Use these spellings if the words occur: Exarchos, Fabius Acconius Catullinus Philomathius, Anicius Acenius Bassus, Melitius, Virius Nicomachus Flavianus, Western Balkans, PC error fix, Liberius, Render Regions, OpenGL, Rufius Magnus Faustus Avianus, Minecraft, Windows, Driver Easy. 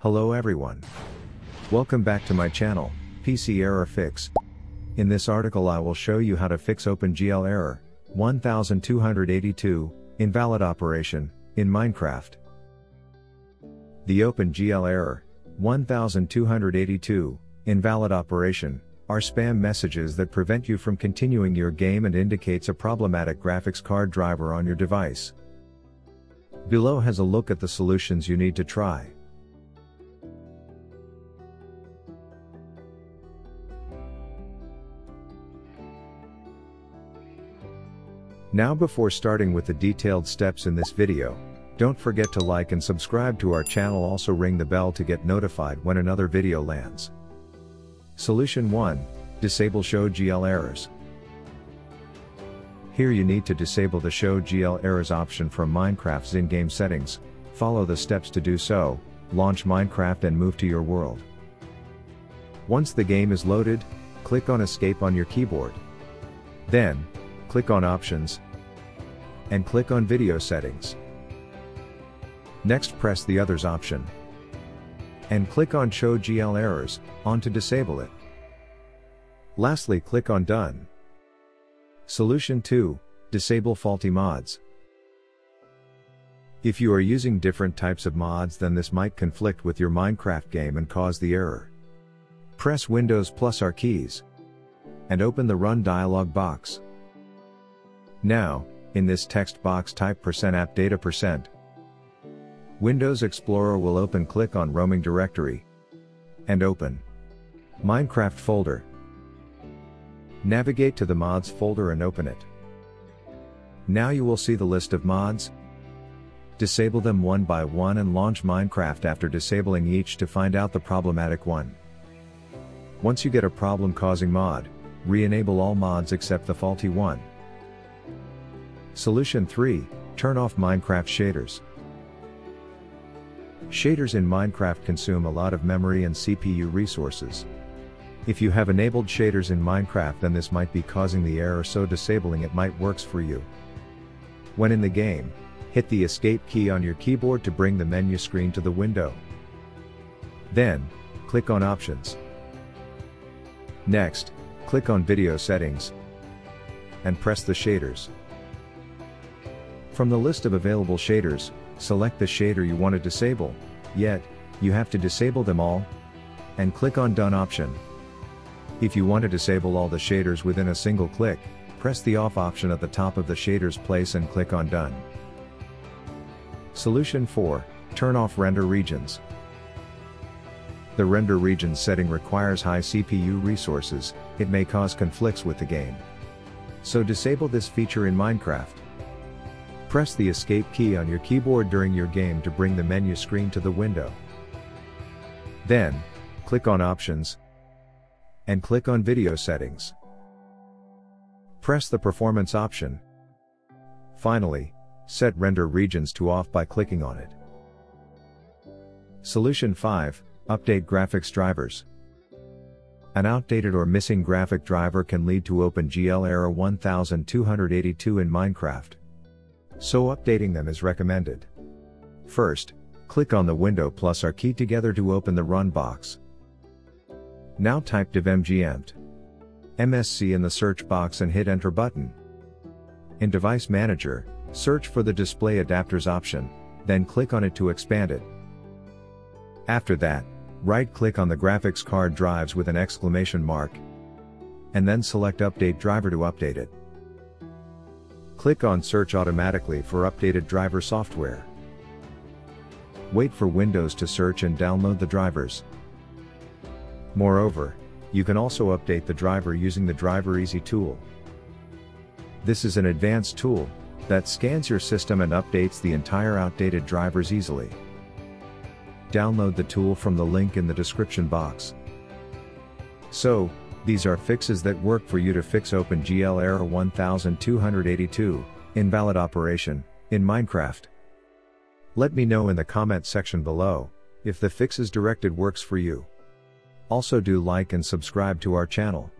Hello everyone. Welcome back to my channel, PC Error Fix. In this article I will show you how to fix OpenGL error 1282, invalid operation, in Minecraft. The OpenGL error 1282, invalid operation, are spam messages that prevent you from continuing your game and indicates a problematic graphics card driver on your device. Below has a look at the solutions you need to try. Now before starting with the detailed steps in this video, don't forget to like and subscribe to our channel, also ring the bell to get notified when another video lands. Solution 1. Disable Show GL Errors. Here you need to disable the Show GL Errors option from Minecraft's in-game settings. Follow the steps to do so, launch Minecraft and move to your world. Once the game is loaded, click on Escape on your keyboard. Then, click on Options, and click on Video Settings. Next press the Others option, and click on Show GL Errors, on to disable it. Lastly click on Done. Solution 2, disable faulty mods. If you are using different types of mods then this might conflict with your Minecraft game and cause the error. Press Windows+R keys, and open the Run dialog box. Now, in this text box type %appdata%. Windows Explorer will open, click on Roaming Directory, and open Minecraft folder. Navigate to the Mods folder and open it. Now you will see the list of mods. Disable them one by one and launch Minecraft after disabling each to find out the problematic one. Once you get a problem causing mod, re-enable all mods except the faulty one. Solution 3, turn off Minecraft shaders. Shaders in Minecraft consume a lot of memory and CPU resources. If you have enabled shaders in Minecraft then this might be causing the error, so disabling it might works for you. When in the game, hit the escape key on your keyboard to bring the menu screen to the window. Then, click on Options. Next, click on Video Settings, and press the shaders. From the list of available shaders, select the shader you want to disable, yet, you have to disable them all, and click on Done option. If you want to disable all the shaders within a single click, press the Off option at the top of the shader's place and click on Done. Solution 4, turn off Render Regions. The Render Regions setting requires high CPU resources, it may cause conflicts with the game. So disable this feature in Minecraft. Press the escape key on your keyboard during your game to bring the menu screen to the window. Then, click on Options, and click on Video Settings. Press the Performance option. Finally, set Render Regions to Off by clicking on it. Solution 5, update graphics drivers. An outdated or missing graphic driver can lead to OpenGL error 1282 in Minecraft. So updating them is recommended. First, click on the Windows+R key together to open the Run box. Now type divmgempt MSC in the search box and hit Enter button. In Device Manager, search for the Display Adapters option, then click on it to expand it. After that, right-click on the graphics card drives with an exclamation mark, and then select Update Driver to update it. Click on Search automatically for updated driver software. Wait for Windows to search and download the drivers. Moreover, you can also update the driver using the Driver Easy tool. This is an advanced tool that scans your system and updates the entire outdated drivers easily. Download the tool from the link in the description box. So, these are fixes that work for you to fix OpenGL error 1282, invalid operation, in Minecraft. Let me know in the comment section below, if the fixes directed works for you. Also do like and subscribe to our channel.